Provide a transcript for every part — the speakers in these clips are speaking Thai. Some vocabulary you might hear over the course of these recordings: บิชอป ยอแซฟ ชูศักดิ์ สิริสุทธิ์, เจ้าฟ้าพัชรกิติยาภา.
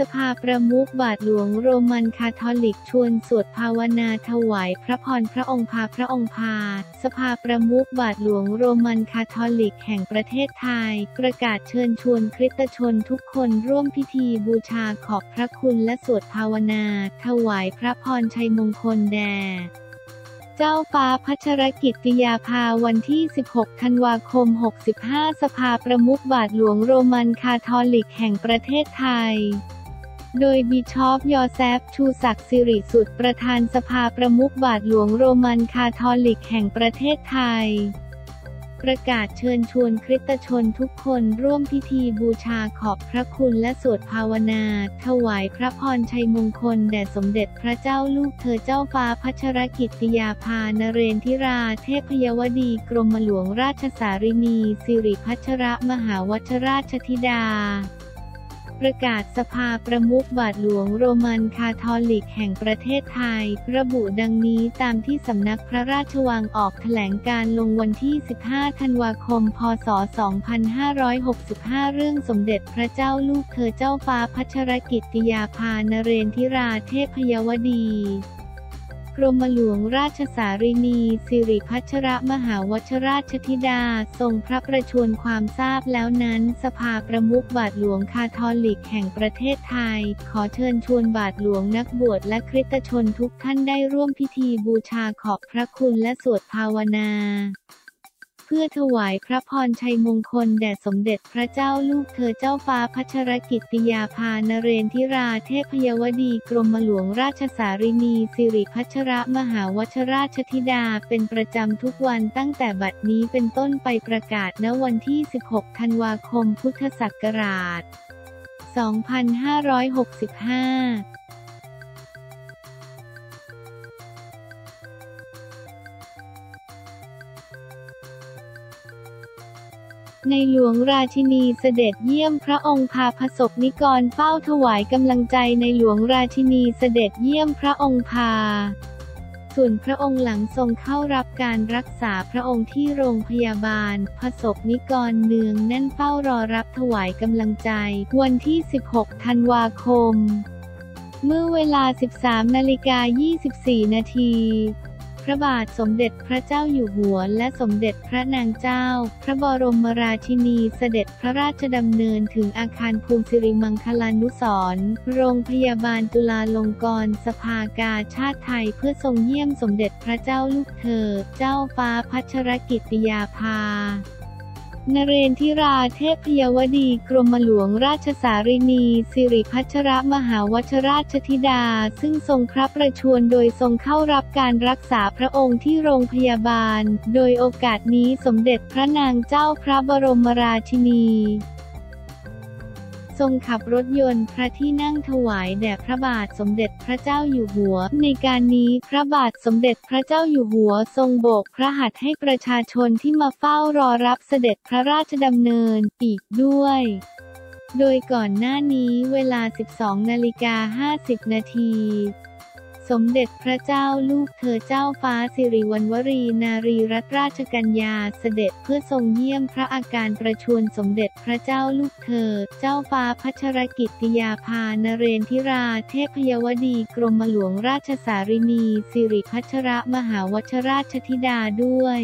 สภาประมุขบาทหลวงโรมันคาทอลิกชวนสวดภาวนาถวายพระพรพระองค์พาพระองค์พาสภาประมุขบาทหลวงโรมันคาทอลิกแห่งประเทศไทยประกาศเชิญชวนคริสตชนทุกคนร่วมพิธีบูชาขอบพระคุณและสวดภาวนาถวายพระพรชัยมงคลแด่เจ้าฟ้าพัชรกิติยาภาวันที่ 16 ธันวาคม 65 สภาประมุขบาทหลวงโรมันคาทอลิกแห่งประเทศไทยโดยบิชอปยอแซฟชูศักดิ์สิริสุดประธานสภาประมุขบาทหลวงโรมันคาทอลิกแห่งประเทศไทยประกาศเชิญชวนคริสตชนทุกคนร่วมพิธีบูชาขอบพระคุณและสวดภาวนาถวายพระพรชัยมงคลแด่สมเด็จพระเจ้าลูกเธอเจ้าฟ้าพัชรกิติยาภานเรนทิราเทพยวดีกรมหลวงราชสารินีสิริพัชรมหาวชราชธิดาประกาศสภาประมุขบาทหลวงโรมันคาทอลิกแห่งประเทศไทยระบุดังนี้ตามที่สำนักพระราชวังออกแถลงการลงวันที่ 15 ธันวาคม พ.ศ. 2565 เรื่องสมเด็จพระเจ้าลูกเธอเจ้าฟ้าพัชรกิติยาภานเรนทิราเทพยวดีกรมหลวงราชสารินีสิริพัชรมหาวชราชธิดาทรงพระประชวรความทราบแล้วนั้นสภาประมุขบาทหลวงคาทอลิกแห่งประเทศไทยขอเชิญชวนบาทหลวงนักบวชและคริสตชนทุกท่านได้ร่วมพิธีบูชาขอบพระคุณและสวดภาวนาเพื่อถวายพระพรชัยมงคลแด่สมเด็จพระเจ้าลูกเธอเจ้าฟ้าพัชรกิติยาภานเรนทิราเทพยวดีกรมหลวงราชสารินีสิริพัชรมหาวชราชธิดาเป็นประจำทุกวันตั้งแต่บัดนี้เป็นต้นไปประกาศณวันที่ 16 ธันวาคม พุทธศักราช 2565ในหลวงราชินีเสด็จเยี่ยมพระองค์พาประสบนิกรเฝ้าถวายกำลังใจในหลวงราชินีเสด็จเยี่ยมพระองค์พาส่วนพระองค์หลังทรงเข้ารับการรักษาพระองค์ที่โรงพยาบาลประสบนิกรเนืองแน่นเฝ้ารอรับถวายกำลังใจวันที่ 16 ธันวาคมเมื่อเวลา 13:24 นาทีพระบาทสมเด็จพระเจ้าอยู่หัวและสมเด็จพระนางเจ้าพระบรมราชินีเสด็จพระราชดำเนินถึงอาคารภูมิสิริมังคลานุสรณ์โรงพยาบาลจุฬาลงกรณ์สภากาชาดไทยเพื่อทรงเยี่ยมสมเด็จพระเจ้าลูกเธอเจ้าฟ้าพัชรกิติยาภานเรนทิราเทพยวดีกรมหลวงราชสารินีสิริพัชรมหาวชราชธิดาซึ่งทรงพระประชวรโดยทรงเข้ารับการรักษาพระองค์ที่โรงพยาบาลโดยโอกาสนี้สมเด็จพระนางเจ้าพระบรมราชินีทรงขับรถยนต์พระที่นั่งถวายแด่พระบาทสมเด็จพระเจ้าอยู่หัวในการนี้พระบาทสมเด็จพระเจ้าอยู่หัวทรงโบกพระหัตถ์ให้ประชาชนที่มาเฝ้ารอรับเสด็จพระราชดำเนินอีกด้วยโดยก่อนหน้านี้เวลา 12:50 นาทีสมเด็จพระเจ้าลูกเธอเจ้าฟ้าสิริวัณวรีนารีรัตนราชกัญญาเสด็จเพื่อทรงเยี่ยมพระอาการประชวรสมเด็จพระเจ้าลูกเธอเจ้าฟ้าพัชรกิติยาภานเรนทิราเทพยวดีกรมหลวงราชสารินีสิริพัชรมหาวชราชธิดาด้วย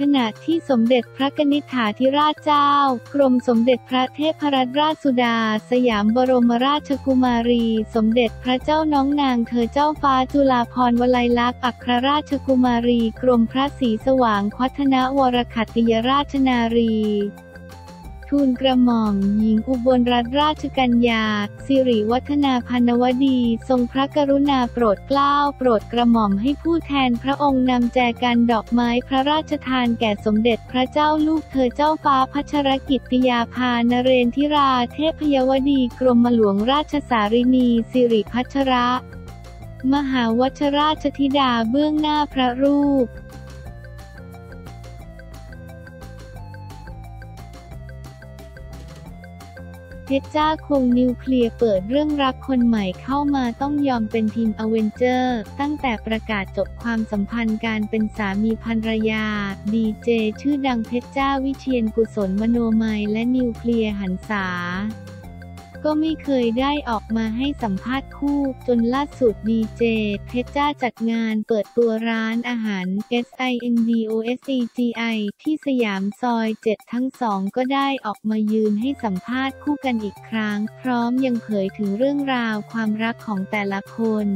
ขณะที่สมเด็จพระกนิษฐาธิราชเจ้ากรมสมเด็จพระเทพรัตนราชสุดาสยามบรมราชกุมารีสมเด็จพระเจ้าน้องนางเธอเจ้าฟ้าจุฬาภรณ์วลัยลักษณ์อัครราชกุมารีกรมพระศรีสว่างควัฒนวรขัตติยราชนารีทูลกระหม่อมหญิงอุบลรัตนราชกัญญาสิริวัฒนาพรรณวดีทรงพระกรุณาโปรดเกล้าโปรดกระหม่อมให้ผู้แทนพระองค์นำแจกันดอกไม้พระราชทานแก่สมเด็จพระเจ้าลูกเธอเจ้าฟ้าพัชรกิติยาภานเรนทิราเทพยวดีกรมหลวงราชสารินีสิริพัชรมหาวชราชธิดาเบื้องหน้าพระรูป เพชรจ้าคงนิวเคลียร์เปิดเรื่องรับคนใหม่เข้ามาต้องยอมเป็นทีมอเวนเจอร์ตั้งแต่ประกาศจบความสัมพันธ์การเป็นสามีภรรยาดีเจชื่อดังเพชรจ้าวิเชียรกุศลมโนมัยและนิวเคลียร์หันษาก็ไม่เคยได้ออกมาให้สัมภาษณ์คู่จนล่าสุดดีเจเพชรจ้าจัดงานเปิดตัวร้านอาหาร SINDOSEGI ที่สยามซอย7ทั้งสองก็ได้ออกมายืนให้สัมภาษณ์คู่กันอีกครั้งพร้อมยังเผยถึงเรื่องราวความรักของแต่ละคน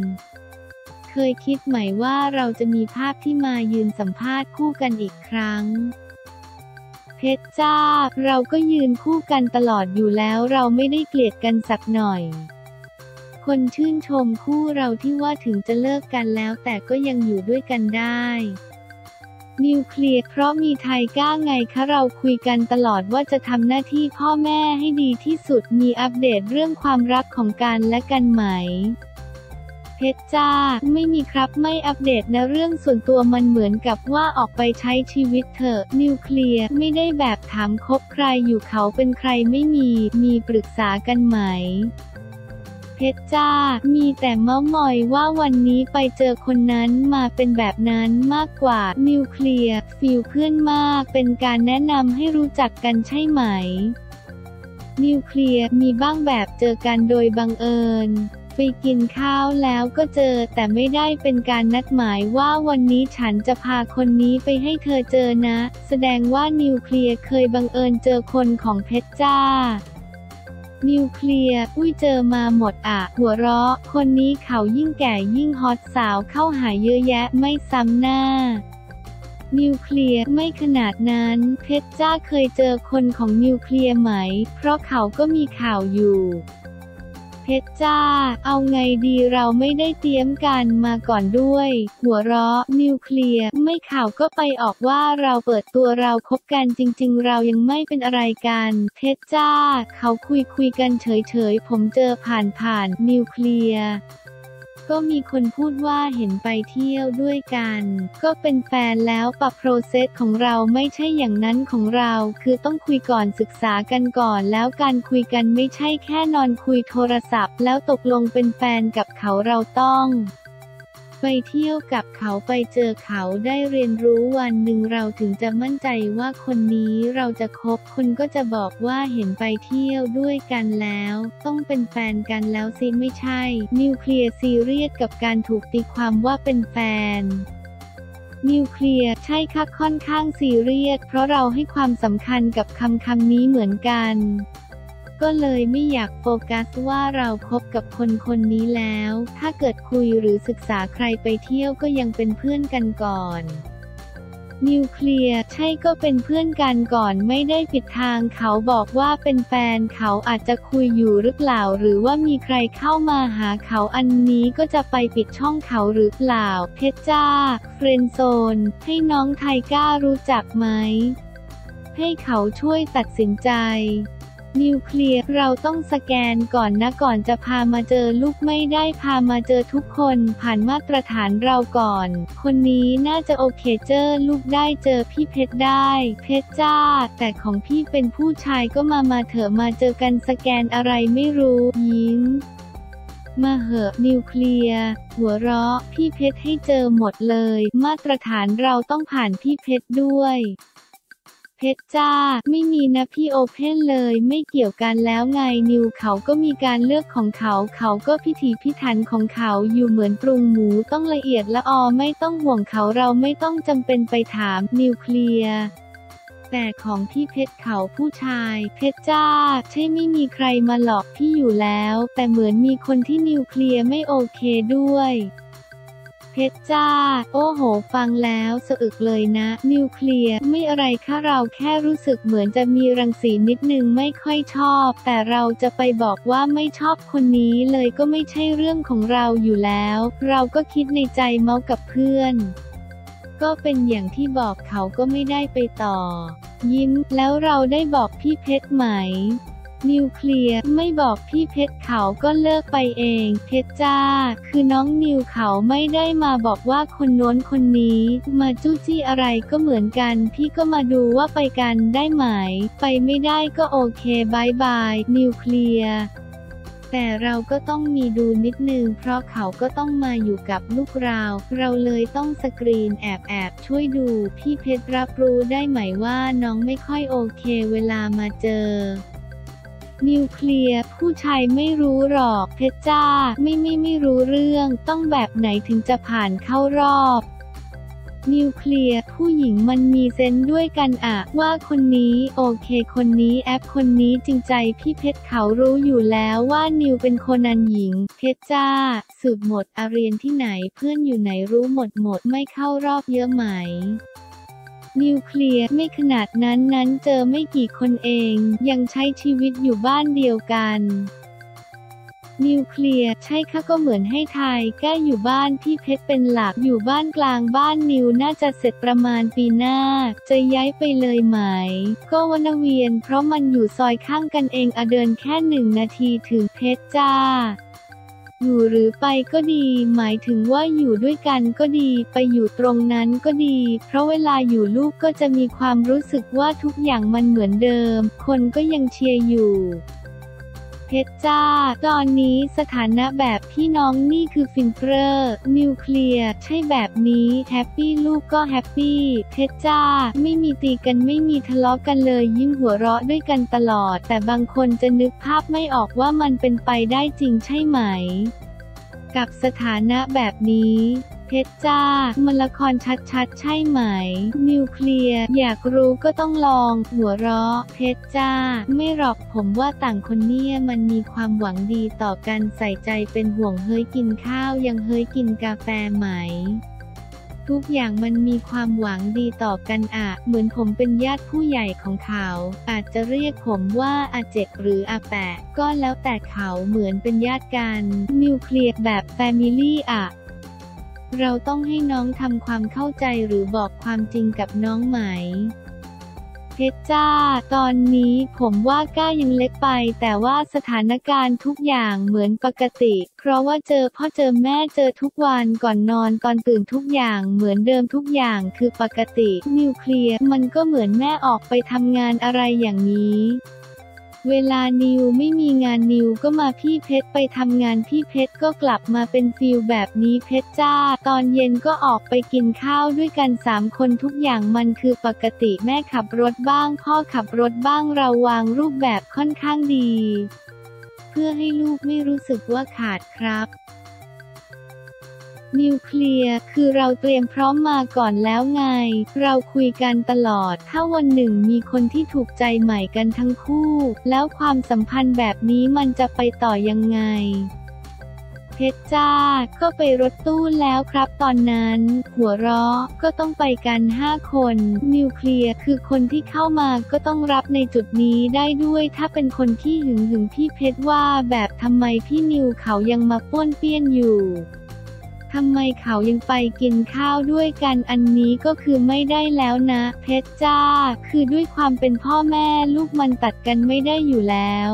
เคยคิดไหมว่าเราจะมีภาพที่มายืนสัมภาษณ์คู่กันอีกครั้งเพชรจ้าเราก็ยืนคู่กันตลอดอยู่แล้วเราไม่ได้เกลียดกันสักหน่อยคนชื่นชมคู่เราที่ว่าถึงจะเลิกกันแล้วแต่ก็ยังอยู่ด้วยกันได้นิวเคลียร์เพราะมีไทยก้าไงคะเราคุยกันตลอดว่าจะทำหน้าที่พ่อแม่ให้ดีที่สุดมีอัปเดตเรื่องความรักของกันและกันไหมเพชรจ้าไม่มีครับไม่อัปเดตนะเรื่องส่วนตัวมันเหมือนกับว่าออกไปใช้ชีวิตเถอะนิวเคลียร์ไม่ได้แบบถามคบใครอยู่เขาเป็นใครไม่มีปรึกษากันไหมเพชรจ้ามีแต่เม้ามอยว่าวันนี้ไปเจอคนนั้นมาเป็นแบบนั้นมากกว่านิวเคลียร์ฟีลเพื่อนมากเป็นการแนะนำให้รู้จักกันใช่ไหมนิวเคลียร์มีบ้างแบบเจอกันโดยบังเอิญไปกินข้าวแล้วก็เจอแต่ไม่ได้เป็นการนัดหมายว่าวันนี้ฉันจะพาคนนี้ไปให้เธอเจอนะแสดงว่านิวเคลียร์เคยบังเอิญเจอคนของเพชรจ้านิวเคลียร์อุ้ยเจอมาหมดอ่ะหัวเราะคนนี้เขายิ่งแก่ยิ่งฮอตสาวเข้าหาเยอะแยะไม่ซ้ำหน้านิวเคลียร์ไม่ขนาดนั้นเพชรจ้าเคยเจอคนของนิวเคลียร์ไหมเพราะเขาก็มีข่าวอยู่เพชรจ้าเอาไงดีเราไม่ได้เตรียมกันมาก่อนด้วยหัวเราะนิวเคลียร์ไม่ข่าวก็ไปออกว่าเราเปิดตัวเราคบกันจริงๆเรายังไม่เป็นอะไรกันเพชรจ้าเขาคุยกันเฉยๆผมเจอผ่านนิวเคลียร์ก็มีคนพูดว่าเห็นไปเที่ยวด้วยกันก็เป็นแฟนแล้วปรับโปรเซสของเราไม่ใช่อย่างนั้นของเราคือต้องคุยก่อนศึกษากันก่อนแล้วการคุยกันไม่ใช่แค่นอนคุยโทรศัพท์แล้วตกลงเป็นแฟนกับเขาเราต้องไปเที่ยวกับเขาไปเจอเขาได้เรียนรู้วันหนึ่งเราถึงจะมั่นใจว่าคนนี้เราจะคบคนก็จะบอกว่าเห็นไปเที่ยวด้วยกันแล้วต้องเป็นแฟนกันแล้วสิไม่ใช่นิวเคลียร์ซีเรียสกับการถูกตีความว่าเป็นแฟนนิวเคลียร์ใช่ค่ะค่อนข้างซีเรียสเพราะเราให้ความสำคัญกับคำนี้เหมือนกันก็เลยไม่อยากโฟกัสว่าเราคบกับคนนี้แล้วถ้าเกิดคุยหรือศึกษาใครไปเที่ยวก็ยังเป็นเพื่อนกันก่อนนิวเคลียร์ใช่ก็เป็นเพื่อนกันก่อนไม่ได้ปิดทางเขาบอกว่าเป็นแฟนเขาอาจจะคุยอยู่หรือเปล่าหรือว่ามีใครเข้ามาหาเขาอันนี้ก็จะไปปิดช่องเขาหรือเปล่าเพชรจ้าเฟรนด์โซนให้น้องไทก้ารู้จักไหมให้เขาช่วยตัดสินใจนิวเคลียร์เราต้องสแกนก่อนนะก่อนจะพามาเจอลูกไม่ได้พามาเจอทุกคนผ่านมาตรฐานเราก่อนคนนี้น่าจะโอเคเจอลูกได้เจอพี่เพชรได้เพชรจ้าแต่ของพี่เป็นผู้ชายก็มาเถอะมาเจอกันสแกนอะไรไม่รู้ยิ้มมาเหอะนิวเคลียร์หัวเราะพี่เพชรให้เจอหมดเลยมาตรฐานเราต้องผ่านพี่เพชรด้วยเพชรจ้าไม่มีนะพี่โอเพ่นเลยไม่เกี่ยวกันแล้วไงนิวเขาก็มีการเลือกของเขาเขาก็พิถีพิถันของเขาอยู่เหมือนปรุงหมูต้องละเอียดละออไม่ต้องห่วงเขาเราไม่ต้องจำเป็นไปถามนิวเคลียร์แต่ของพี่เพชรเขาผู้ชายเพชรจ้าใช่ไม่มีใครมาหลอกพี่อยู่แล้วแต่เหมือนมีคนที่นิวเคลียร์ไม่โอเคด้วยเพชรจ้าโอ้โหฟังแล้วสะอึกเลยนะนิวเคลียร์ไม่อะไรค่ะเราแค่รู้สึกเหมือนจะมีรังสีนิดนึงไม่ค่อยชอบแต่เราจะไปบอกว่าไม่ชอบคนนี้เลยก็ไม่ใช่เรื่องของเราอยู่แล้วเราก็คิดในใจเมากับเพื่อนก็เป็นอย่างที่บอกเขาก็ไม่ได้ไปต่อยิ้มแล้วเราได้บอกพี่เพชรไหม นิวเคลียร์ไม่บอกพี่เพชรเขาก็เลิกไปเองเพชรจ้าคือน้องนิวเขาไม่ได้มาบอกว่าคนโน้นคนนี้มาจู้จี้อะไรก็เหมือนกันพี่ก็มาดูว่าไปกันได้ไหมไปไม่ได้ก็โอเคบายบายนิวเคลียร์แต่เราก็ต้องมีดูนิดนึงเพราะเขาก็ต้องมาอยู่กับลูกเราเราเลยต้องสกรีนแอบช่วยดูพี่เพชรรับรู้ได้ไหมว่าน้องไม่ค่อยโอเคเวลามาเจอนิวเคลียร์ผู้ชายไม่รู้หรอกเพชรจ้าไม่รู้เรื่องต้องแบบไหนถึงจะผ่านเข้ารอบนิวเคลียร์ผู้หญิงมันมีเซนส์ด้วยกันอะว่าคนนี้โอเคคนนี้แอปคนนี้จริงใจพี่เพชรเขารู้อยู่แล้วว่านิวเป็นโคนันหญิงเพชรจ้าสืบหมดอาเรียนที่ไหนเพื่อนอยู่ไหนรู้หมดไม่เข้ารอบเยอะไหมนิวเคลียร์ไม่ขนาดนั้นเจอไม่กี่คนเองยังใช้ชีวิตอยู่บ้านเดียวกันนิวเคลียร์ใช่ค่ะก็เหมือนให้ทายแก้อยู่บ้านพี่เพชรเป็นหลักอยู่บ้านกลางบ้านนิวน่าจะเสร็จประมาณปีหน้าจะย้ายไปเลยไหมก็วนเวียนเพราะมันอยู่ซอยข้างกันเองอะเดินแค่1 นาทีถึงเพชรจ้าอยู่หรือไปก็ดีหมายถึงว่าอยู่ด้วยกันก็ดีไปอยู่ตรงนั้นก็ดีเพราะเวลาอยู่ลูกก็จะมีความรู้สึกว่าทุกอย่างมันเหมือนเดิมคนก็ยังเชียร์อยู่เพชรจ้าตอนนี้สถานะแบบพี่น้องนี่คือฟินเฟอร์นิวเคลียร์ใช่แบบนี้แฮปปี้ลูกก็แฮปปี้เพชรจ้าไม่มีตีกันไม่มีทะเลาะกันเลยยิ้มหัวเราะด้วยกันตลอดแต่บางคนจะนึกภาพไม่ออกว่ามันเป็นไปได้จริงใช่ไหมกับสถานะแบบนี้เพชรจ้ามันละครชัดๆใช่ไหมนิวเคลียร์อยากรู้ก็ต้องลองหัวเราะเพชรจ้าไม่หรอกผมว่าต่างคนเนี่ยมันมีความหวังดีต่อกันใส่ใจเป็นห่วงเฮ้ยกินข้าวยังเฮ้ยกินกาแฟไหมทุกอย่างมันมีความหวังดีต่อกันอะเหมือนผมเป็นญาติผู้ใหญ่ของเขาอาจจะเรียกผมว่าอาเจ็ดหรืออาแปะก็แล้วแต่เขาเหมือนเป็นญาติกันนิวเคลียร์แบบแฟมิลี่อะเราต้องให้น้องทำความเข้าใจหรือบอกความจริงกับน้องไหมเพชรจ้าตอนนี้ผมว่าก้ายังเล็กไปแต่ว่าสถานการณ์ทุกอย่างเหมือนปกติเพราะว่าเจอพ่อเจอแม่เจอทุกวันก่อนนอนตอนตื่นทุกอย่างเหมือนเดิมทุกอย่างคือปกตินิวเคลียร์มันก็เหมือนแม่ออกไปทำงานอะไรอย่างนี้เวลานิวไม่มีงานนิวก็มาพี่เพชรไปทำงานพี่เพชรก็กลับมาเป็นฟิลแบบนี้เพชรจ้าตอนเย็นก็ออกไปกินข้าวด้วยกัน3 คนทุกอย่างมันคือปกติแม่ขับรถบ้างพ่อขับรถบ้างเราวางรูปแบบค่อนข้างดีเพื่อให้ลูกไม่รู้สึกว่าขาดครับนิวเคลียร์คือเราเตรียมพร้อมมาก่อนแล้วไงเราคุยกันตลอดถ้าวันหนึ่งมีคนที่ถูกใจใหม่กันทั้งคู่แล้วความสัมพันธ์แบบนี้มันจะไปต่อยังไงเพชรจ้าก็ไปรถตู้แล้วครับตอนนั้นหัวเราะก็ต้องไปกัน5 คนนิวเคลียร์คือคนที่เข้ามาก็ต้องรับในจุดนี้ได้ด้วยถ้าเป็นคนที่หึงพี่เพชรว่าแบบทำไมพี่นิวเขายังมาป้วนเปี้ยนอยู่ทำไมเขายังไปกินข้าวด้วยกันอันนี้ก็คือไม่ได้แล้วนะเพชรจ้าคือด้วยความเป็นพ่อแม่ลูกมันตัดกันไม่ได้อยู่แล้ว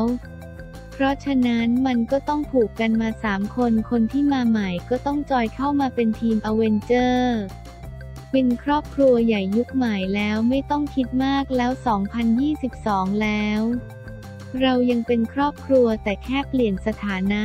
เพราะฉะนั้นมันก็ต้องผูกกันมา3 คนคนที่มาใหม่ก็ต้องจอยเข้ามาเป็นทีมอเวนเจอร์เป็นครอบครัวใหญ่ยุคใหม่แล้วไม่ต้องคิดมากแล้ว2022แล้วเรายังเป็นครอบครัวแต่แค่เปลี่ยนสถานะ